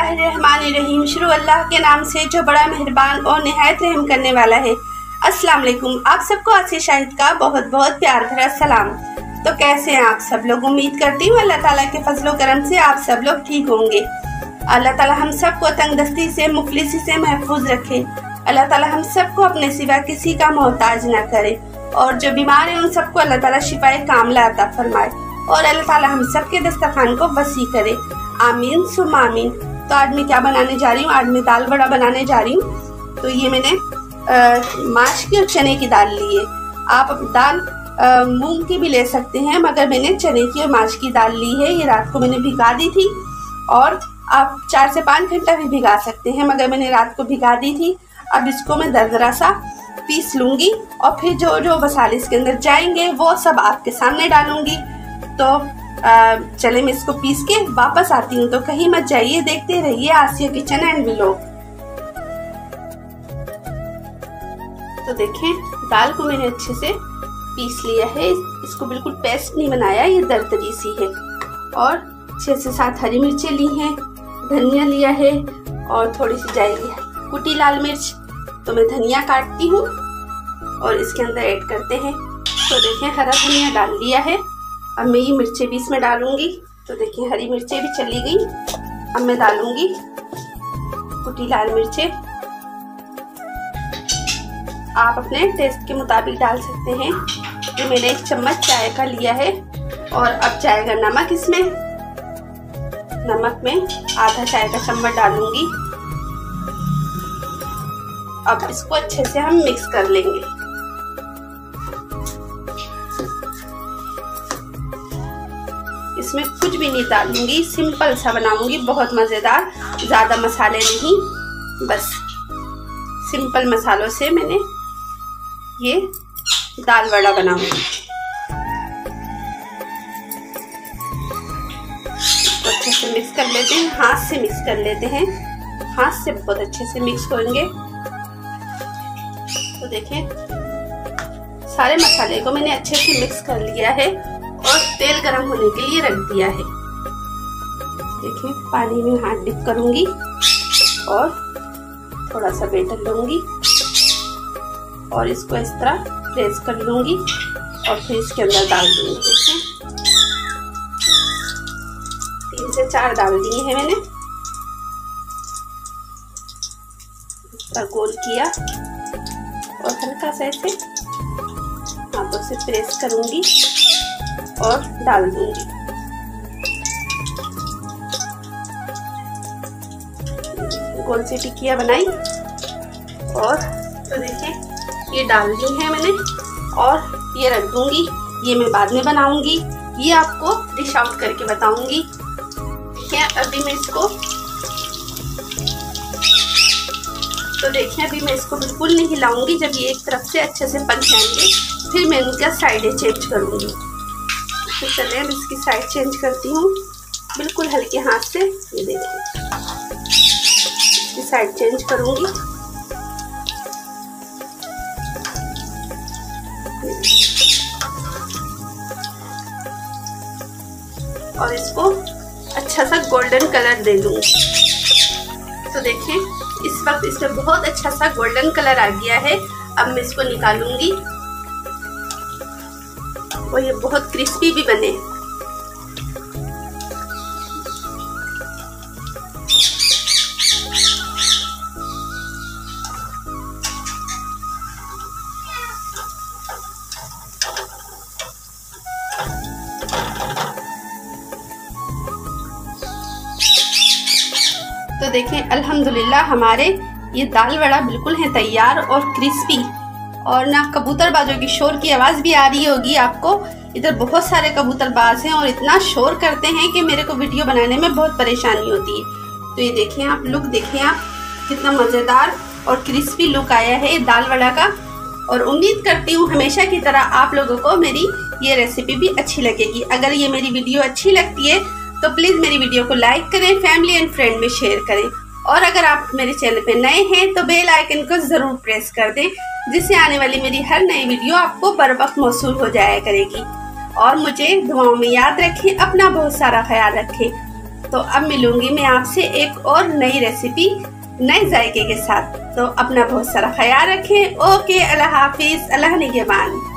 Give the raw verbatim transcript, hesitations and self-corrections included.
बिस्मिल्लाहिर्रहमानिर्रहीम। शुरू अल्लाह के नाम से जो बड़ा मेहरबान और नहायत रहम करने वाला है। अस्सलाम वालेकुम, आप सबको आसिया शाहिद का बहुत बहुत प्यार भरा सलाम। तो कैसे हैं आप सब लोग? उम्मीद करती हूँ अल्लाह ताला के फजलो करम से आप सब लोग ठीक होंगे। अल्लाह ताला हम सबको तंगदस्ती से मुफलिसी से महफूज रखे। अल्लाह ताला हम सबको अपने सिवा किसी का मोहताज ना करे और जो बीमार है उन सबको अल्लाह ताला शिफाए कामला अता फरमाए और अल्लाह ताला हम सबके दस्तरखान को वसी करे, आमीन सुम्मा आमीन। तो आज मैं क्या बनाने जा रही हूँ? आज मैं दाल बड़ा बनाने जा रही हूँ। तो ये मैंने माश की और चने की दाल ली है। आप दाल मूंग की भी ले सकते हैं, मगर मैंने चने की और माश की दाल ली है। ये रात को मैंने भिगा दी थी और आप चार से पाँच घंटा भी भिगा सकते हैं, मगर मैंने रात को भिगा दी थी। अब इसको मैं दरदरा सा पीस लूँगी और फिर जो जो मसाले इसके अंदर जाएंगे वो सब आपके सामने डालूँगी। तो आ, चले मैं इसको पीस के वापस आती हूँ। तो कहीं मत जाइए, देखते रहिए आसिया किचन एंड ब्लॉग। तो देखिए दाल को मैंने अच्छे से पीस लिया है, इसको बिल्कुल पेस्ट नहीं बनाया, ये दरदरी सी है। और छः से सात हरी मिर्चें ली हैं, धनिया लिया है और थोड़ी सी जाएगी कुटी लाल मिर्च। तो मैं धनिया काटती हूँ और इसके अंदर ऐड करते हैं। तो देखें हरा धनिया डाल दिया है। अब मैं ये मिर्चें भी इसमें डालूंगी। तो देखिए हरी मिर्चें भी चली गई। अब मैं डालूंगी कुटी लाल मिर्चें। आप अपने टेस्ट के मुताबिक डाल सकते हैं। ये मैंने एक चम्मच चाय का लिया है। और अब जाएगा नमक। इसमें नमक में आधा चाय का चम्मच डालूंगी। अब इसको अच्छे से हम मिक्स कर लेंगे। इसमें कुछ भी नहीं डालूंगी, सिंपल सा बनाऊंगी, बहुत मज़ेदार, ज़्यादा मसाले नहीं, बस सिंपल मसालों से मैंने ये दाल वड़ा बनाऊंगी। तो अच्छे से मिक्स कर लेते हैं, हाथ से मिक्स कर लेते हैं, हाथ से बहुत अच्छे से मिक्स करेंगे। तो देखें सारे मसाले को मैंने अच्छे से मिक्स कर लिया है और तेल गरम होने के लिए रख दिया है। देखिए पानी में हाथ डिप करूंगी और थोड़ा सा बेटर लूंगी और इसको इस तरह प्रेस कर लूंगी और फिर इसके अंदर डाल दूंगी। देखिए तीन से चार डाल दिए हैं मैंने। इस तरह गोल किया और हल्का सा ऐसे हाथों से प्रेस करूंगी और डाल दूंगी। गोल सी टिकिया बनाई और तो देखिए ये डाल दी है मैंने और ये रख दूंगी। ये मैं बाद में बनाऊंगी, ये आपको डिश आउट करके बताऊंगी। ठीक है, अभी मैं इसको तो देखिए अभी मैं इसको बिल्कुल नहीं हिलाऊंगी। जब ये एक तरफ से अच्छे से पक जाएंगे फिर मैं इनका साइडें चेंज करूंगी। तो चलिए अब इसकी साइड चेंज करती हूँ, बिल्कुल हल्के हाथ से। ये देखिए इसकी साइड चेंज करूँगी। और इसको अच्छा सा गोल्डन कलर दे दूँगी। तो देखिए इस वक्त इसमें बहुत अच्छा सा गोल्डन कलर आ गया है। अब मैं इसको निकालूँगी और ये बहुत क्रिस्पी भी बने। तो देखें अल्हम्दुलिल्लाह हमारे ये दाल वड़ा बिल्कुल है तैयार और क्रिस्पी। और ना कबूतरबाजों की शोर की आवाज़ भी आ रही होगी आपको। इधर बहुत सारे कबूतरबाज हैं और इतना शोर करते हैं कि मेरे को वीडियो बनाने में बहुत परेशानी होती है। तो ये देखें आप, लुक देखें आप, कितना मज़ेदार और क्रिस्पी लुक आया है दाल वड़ा का। और उम्मीद करती हूँ हमेशा की तरह आप लोगों को मेरी ये रेसिपी भी अच्छी लगेगी। अगर ये मेरी वीडियो अच्छी लगती है तो प्लीज़ मेरी वीडियो को लाइक करें, फैमिली एंड फ्रेंड में शेयर करें। और अगर आप मेरे चैनल पर नए हैं तो बेल आइकन को ज़रूर प्रेस कर दें, जिससे आने वाली मेरी हर नई वीडियो आपको बर वक्त मौसूल हो जाया करेगी। और मुझे दुआओं में याद रखें, अपना बहुत सारा ख्याल रखें। तो अब मिलूंगी मैं आपसे एक और नई रेसिपी नए जायके के साथ। तो अपना बहुत सारा ख्याल रखें। ओके, अल्लाह हाफिज़, अल्लाह निगहबान।